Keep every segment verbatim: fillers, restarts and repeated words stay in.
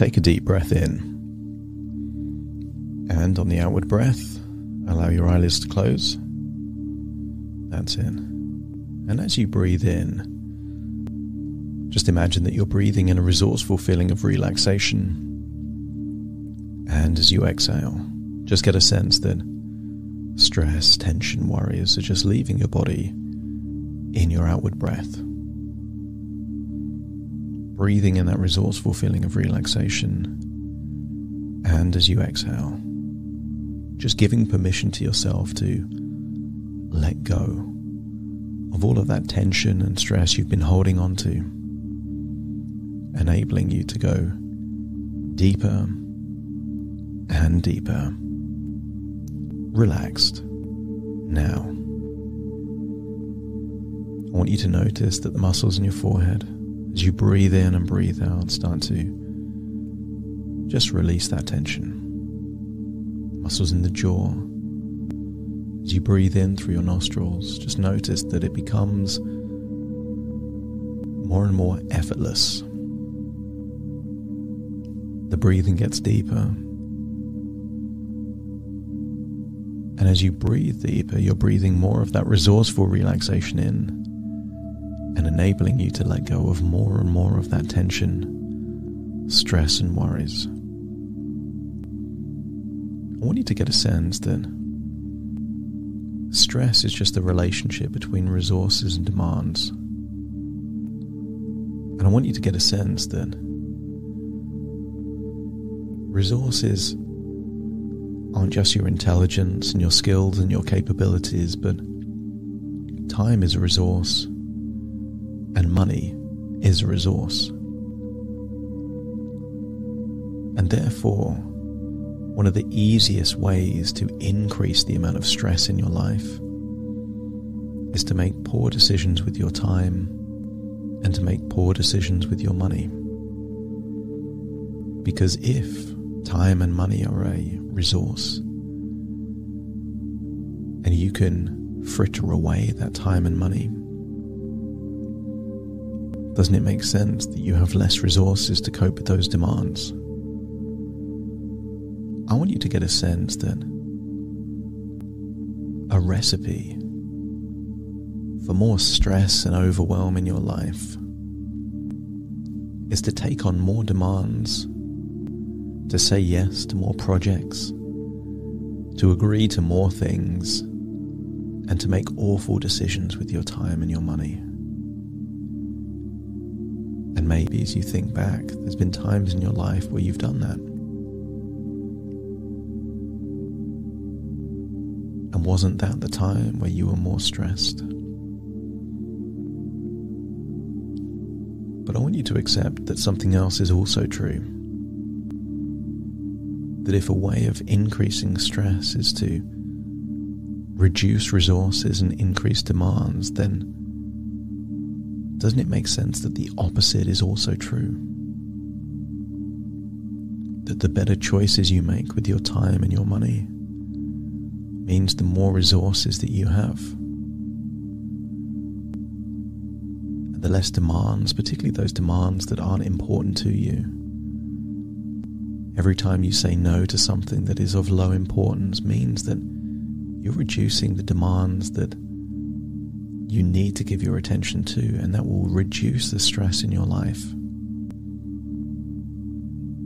take a deep breath in. And on the outward breath, allow your eyelids to close. That's in. And as you breathe in, just imagine that you're breathing in a resourceful feeling of relaxation. And as you exhale, just get a sense that stress, tension, worries are just leaving your body in your outward breath. Breathing in that resourceful feeling of relaxation. And as you exhale, just giving permission to yourself to let go of all of that tension and stress you've been holding on to, enabling you to go deeper and deeper, relaxed now. I want you to notice that the muscles in your forehead, as you breathe in and breathe out, start to just release that tension. Muscles in the jaw, as you breathe in through your nostrils, just notice that it becomes more and more effortless. The breathing gets deeper, and as you breathe deeper, you're breathing more of that resourceful relaxation in and enabling you to let go of more and more of that tension, stress and worries. I want you to get a sense that stress is just the relationship between resources and demands. And I want you to get a sense that resources aren't just your intelligence and your skills and your capabilities, but time is a resource and money is a resource. And therefore, one of the easiest ways to increase the amount of stress in your life is to make poor decisions with your time and to make poor decisions with your money. Because if time and money are a resource and you can fritter away that time and money, doesn't it make sense that you have less resources to cope with those demands? I want you to get a sense that a recipe for more stress and overwhelm in your life is to take on more demands, to say yes to more projects, to agree to more things, and to make awful decisions with your time and your money. And maybe as you think back, there's been times in your life where you've done that. And wasn't that the time where you were more stressed? But I want you to accept that something else is also true. That if a way of increasing stress is to reduce resources and increase demands, then doesn't it make sense that the opposite is also true? That the better choices you make with your time and your money means the more resources that you have. And the less demands, particularly those demands that aren't important to you. Every time you say no to something that is of low importance means that you're reducing the demands that you need to give your attention to, and that will reduce the stress in your life.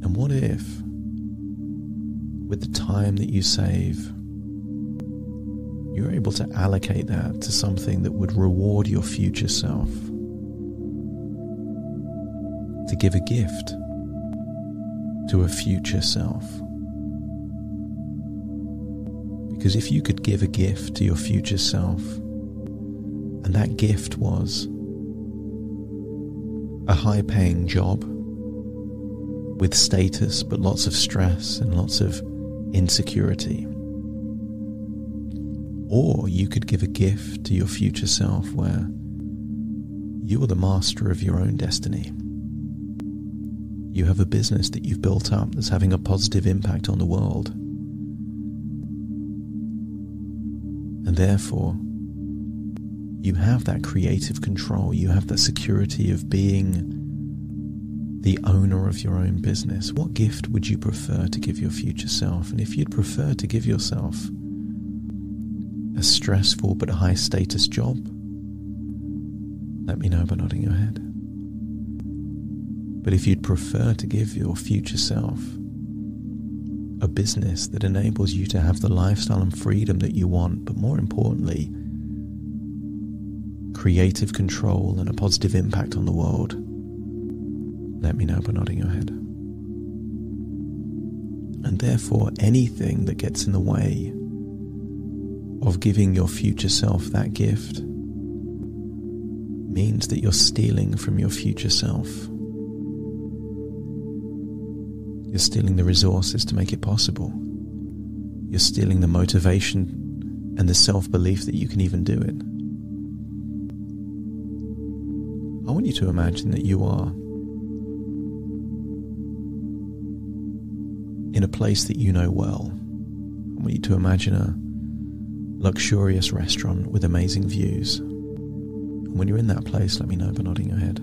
And what if, with the time that you save, you're able to allocate that to something that would reward your future self? To give a gift to a future self. Because if you could give a gift to your future self, and that gift was a high-paying job with status but lots of stress and lots of insecurity, or you could give a gift to your future self where you are the master of your own destiny. You have a business that you've built up that's having a positive impact on the world. And therefore, you have that creative control, you have that security of being the owner of your own business. What gift would you prefer to give your future self? And if you'd prefer to give yourself a stressful but high-status job, let me know by nodding your head. But if you'd prefer to give your future self a business that enables you to have the lifestyle and freedom that you want, but more importantly, creative control and a positive impact on the world, let me know by nodding your head. And therefore, anything that gets in the way of giving your future self that gift means that you're stealing from your future self. You're stealing the resources to make it possible. You're stealing the motivation and the self-belief that you can even do it. I want you to imagine that you are in a place that you know well. I want you to imagine a luxurious restaurant with amazing views. And when you're in that place, let me know by nodding your head.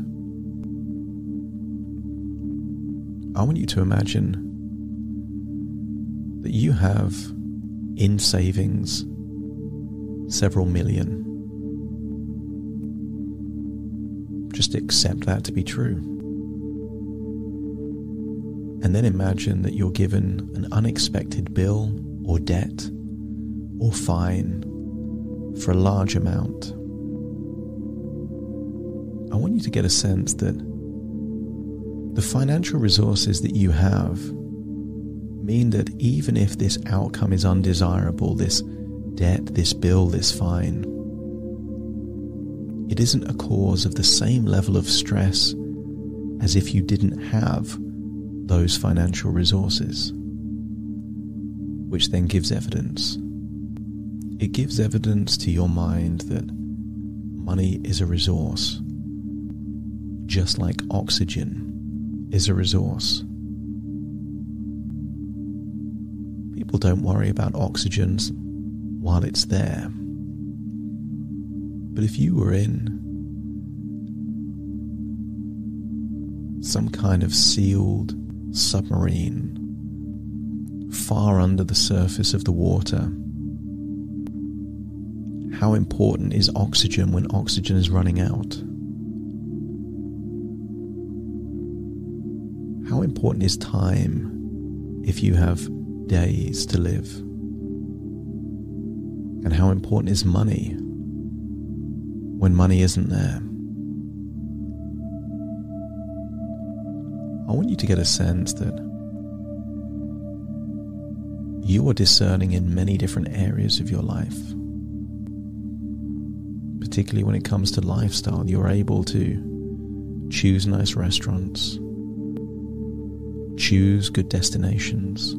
I want you to imagine that you have in savings several million. Just accept that to be true. And then imagine that you're given an unexpected bill or debt or fine for a large amount. I want you to get a sense that the financial resources that you have mean that even if this outcome is undesirable, this debt, this bill, this fine, it isn't a cause of the same level of stress as if you didn't have those financial resources, which then gives evidence. It gives evidence to your mind that money is a resource, just like oxygen is a resource. People don't worry about oxygen while it's there. But if you were in some kind of sealed submarine far under the surface of the water, how important is oxygen when oxygen is running out? How important is time if you have days to live? And how important is money when money isn't there? I want you to get a sense that you are discerning in many different areas of your life. Particularly when it comes to lifestyle, you're able to choose nice restaurants, choose good destinations.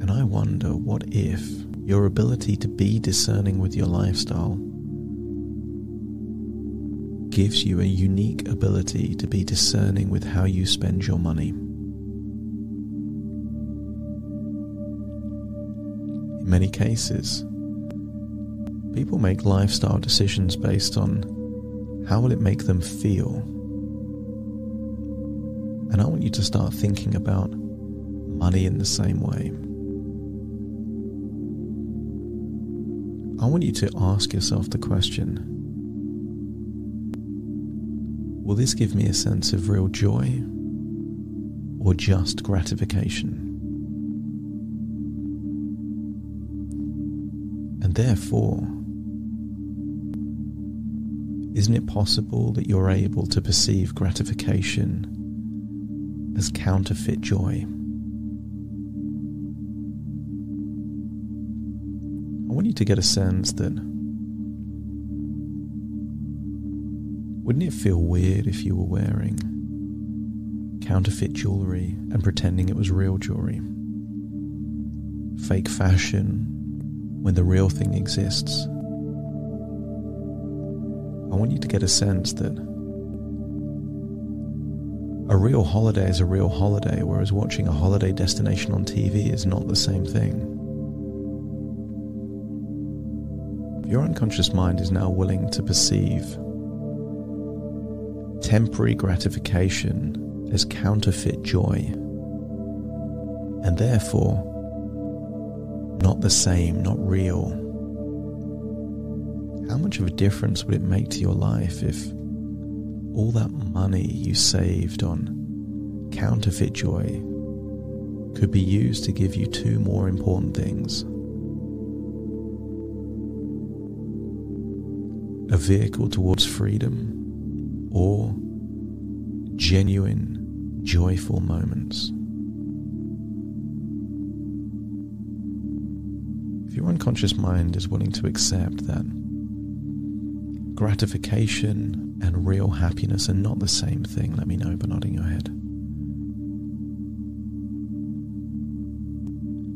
And I wonder, what if your ability to be discerning with your lifestyle gives you a unique ability to be discerning with how you spend your money? In many cases, people make lifestyle decisions based on how will it make them feel. And I want you to start thinking about money in the same way. I want you to ask yourself the question, will this give me a sense of real joy or just gratification? And therefore, isn't it possible that you're able to perceive gratification as counterfeit joy? I want you to get a sense that, wouldn't it feel weird if you were wearing counterfeit jewelry and pretending it was real jewelry? Fake fashion when the real thing exists. I want you to get a sense that a real holiday is a real holiday, whereas watching a holiday destination on T V is not the same thing. Your unconscious mind is now willing to perceive temporary gratification as counterfeit joy, and therefore not the same, not real. How much of a difference would it make to your life if all that money you saved on counterfeit joy could be used to give you two more important things? A vehicle towards freedom, or genuine, joyful moments. If your unconscious mind is willing to accept that gratification and real happiness are not the same thing, let me know by nodding your head.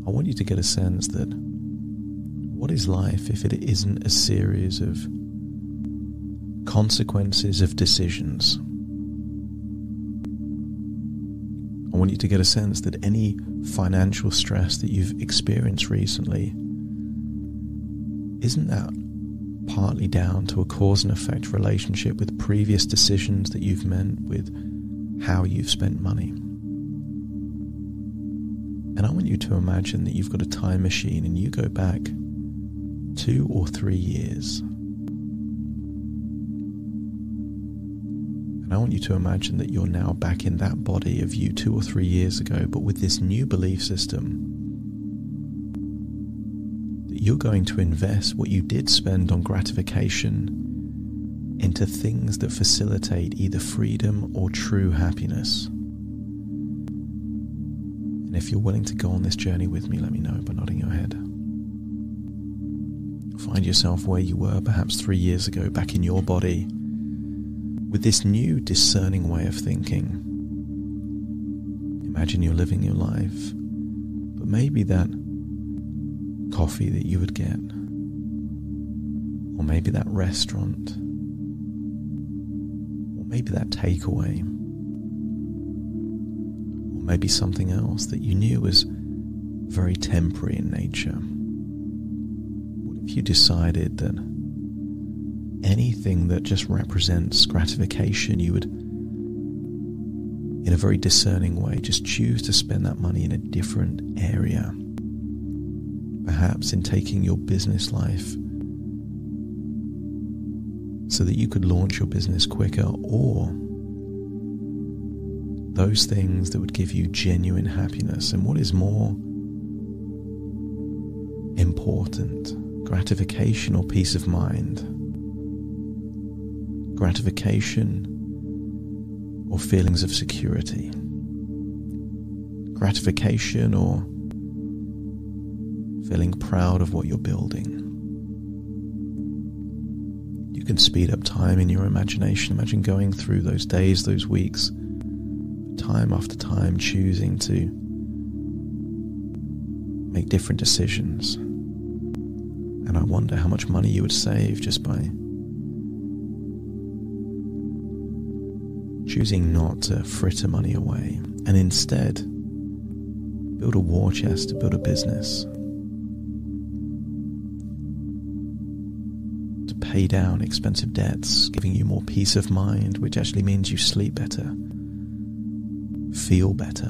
I want you to get a sense that what is life if it isn't a series of consequences of decisions? I want you to get a sense that any financial stress that you've experienced recently, isn't that partly down to a cause and effect relationship with previous decisions that you've made with how you've spent money? And I want you to imagine that you've got a time machine and you go back two or three years. And I want you to imagine that you're now back in that body of you two or three years ago, but with this new belief system that you're going to invest what you did spend on gratification into things that facilitate either freedom or true happiness. And if you're willing to go on this journey with me, let me know by nodding your head. Find yourself where you were perhaps three years ago, back in your body, with this new discerning way of thinking. Imagine you're living your life, but maybe that coffee that you would get, or maybe that restaurant, or maybe that takeaway, or maybe something else that you knew was very temporary in nature. What if you decided that anything that just represents gratification, you would, in a very discerning way, just choose to spend that money in a different area? Perhaps in taking your business life so that you could launch your business quicker, or those things that would give you genuine happiness. And what is more important, gratification or peace of mind? Gratification or feelings of security? Gratification or feeling proud of what you're building? You can speed up time in your imagination. Imagine going through those days, those weeks, time after time, choosing to make different decisions. And I wonder how much money you would save just by choosing not to fritter money away, and instead build a war chest to build a business, to pay down expensive debts, giving you more peace of mind, which actually means you sleep better, feel better.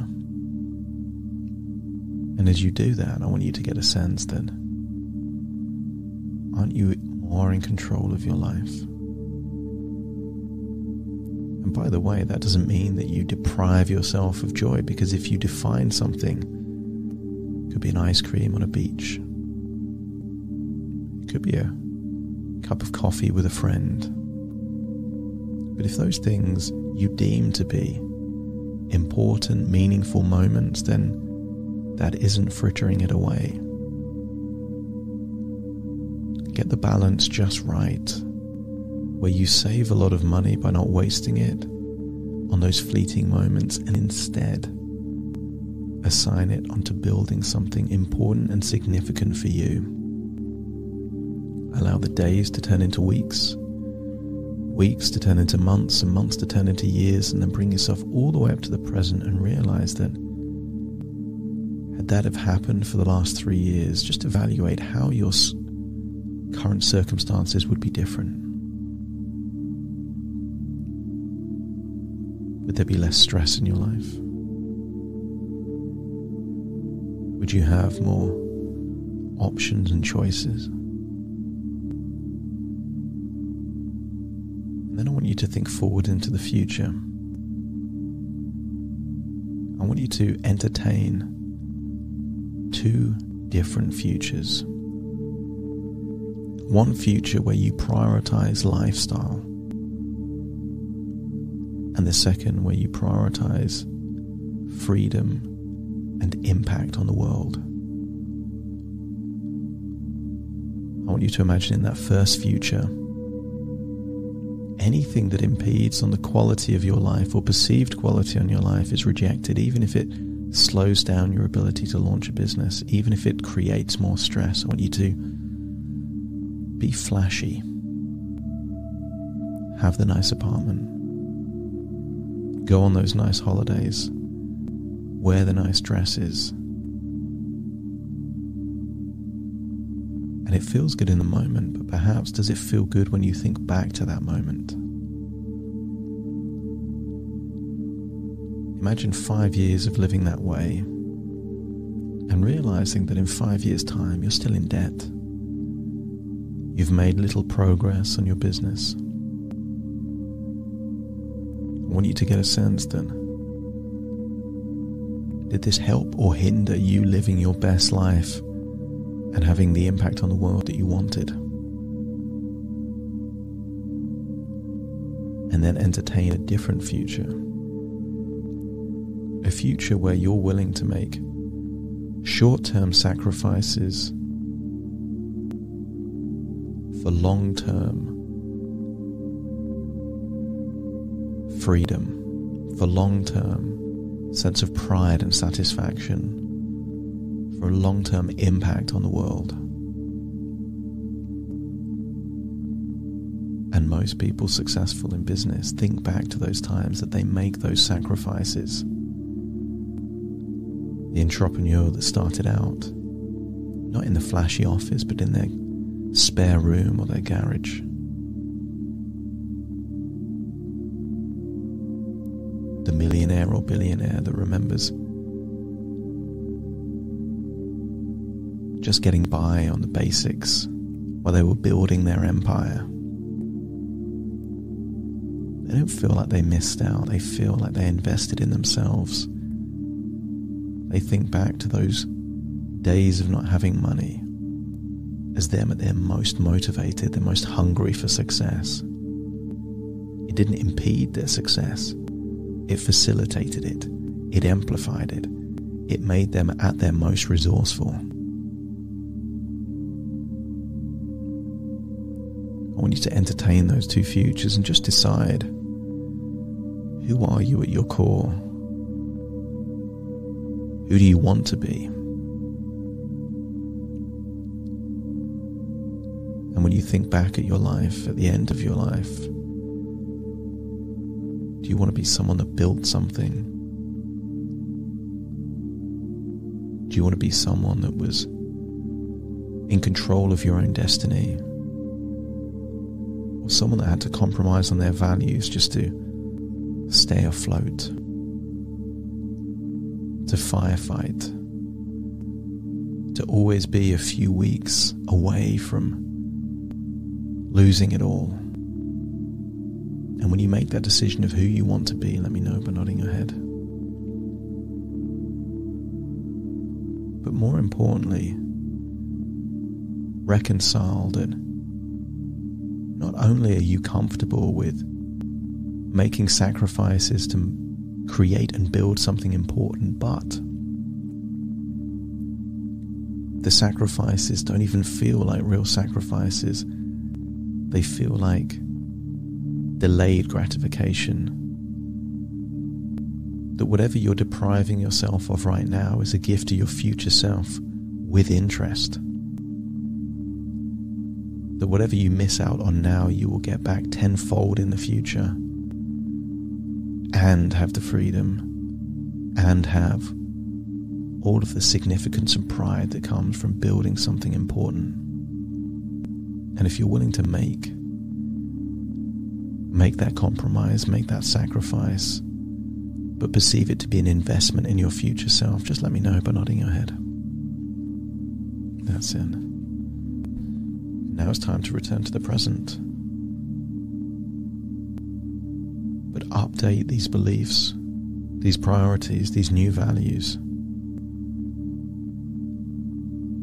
And as you do that, I want you to get a sense that aren't you more in control of your life? And by the way, that doesn't mean that you deprive yourself of joy, because if you define something, it could be an ice cream on a beach, it could be a cup of coffee with a friend. But if those things you deem to be important, meaningful moments, then that isn't frittering it away. Get the balance just right, where you save a lot of money by not wasting it on those fleeting moments, and instead assign it onto building something important and significant for you. Allow the days to turn into weeks, weeks to turn into months, and months to turn into years, and then bring yourself all the way up to the present and realize that had that have happened for the last three years, just evaluate how your current circumstances would be different. Would there be less stress in your life? Would you have more options and choices? And then I want you to think forward into the future. I want you to entertain two different futures. One future where you prioritize lifestyle, and the second where you prioritize freedom and impact on the world. I want you to imagine in that first future, anything that impedes on the quality of your life or perceived quality on your life is rejected, even if it slows down your ability to launch a business, even if it creates more stress. I want you to be flashy, have the nice apartment, go on those nice holidays, wear the nice dresses. And it feels good in the moment, but perhaps does it feel good when you think back to that moment? Imagine five years of living that way and realizing that in five years' time you're still in debt. You've made little progress on your business. I want you to get a sense that, did this help or hinder you living your best life and having the impact on the world that you wanted? And then entertain a different future. A future where you're willing to make short-term sacrifices for long-term freedom, for long-term sense of pride and satisfaction, for a long-term impact on the world. And most people successful in business think back to those times that they make those sacrifices. The entrepreneur that started out, not in the flashy office, but in their spare room or their garage. The millionaire or billionaire that remembers just getting by on the basics while they were building their empire. They don't feel like they missed out. They feel like they invested in themselves. They think back to those days of not having money as them at their most motivated, their most hungry for success. It didn't impede their success. It facilitated it. It amplified it. It made them at their most resourceful. I want you to entertain those two futures and just decide, who are you at your core? Who do you want to be? And when you think back at your life, at the end of your life, do you want to be someone that built something? Do you want to be someone that was in control of your own destiny? Or someone that had to compromise on their values just to stay afloat, to firefight, to always be a few weeks away from losing it all? And when you make that decision of who you want to be, let me know by nodding your head. But more importantly, reconcile that not only are you comfortable with making sacrifices to create and build something important, but the sacrifices don't even feel like real sacrifices. They feel like delayed gratification. That whatever you're depriving yourself of right now is a gift to your future self with interest. That whatever you miss out on now, you will get back tenfold in the future, and have the freedom, and have all of the significance and pride that comes from building something important. And if you're willing to make, make that compromise, make that sacrifice, but perceive it to be an investment in your future self, just let me know by nodding your head. That's it. Now it's time to return to the present. But update these beliefs, these priorities, these new values.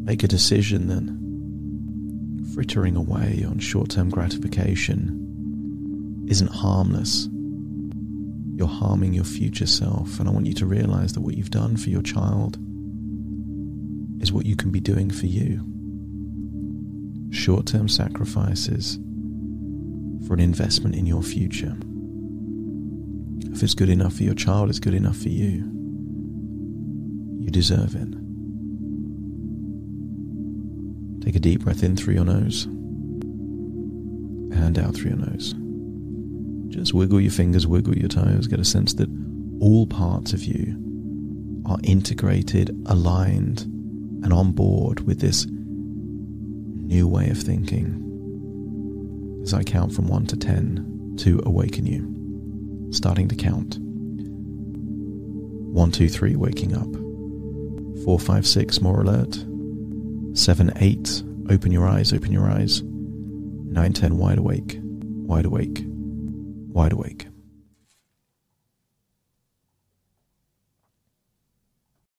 Make a decision then. Frittering away on short-term gratification isn't harmless. You're harming your future self, and I want you to realize that what you've done for your child is what you can be doing for you. Short-term sacrifices for an investment in your future. If it's good enough for your child, it's good enough for you. You deserve it. Take a deep breath in through your nose and out through your nose. Just wiggle your fingers, wiggle your toes. Get a sense that all parts of you are integrated, aligned, and on board with this new way of thinking. As I count from one to ten to awaken you. Starting to count. One, two, three, waking up. Four, five, six, more alert. Seven, eight, open your eyes, open your eyes. Nine, ten, wide awake, wide awake, wide awake.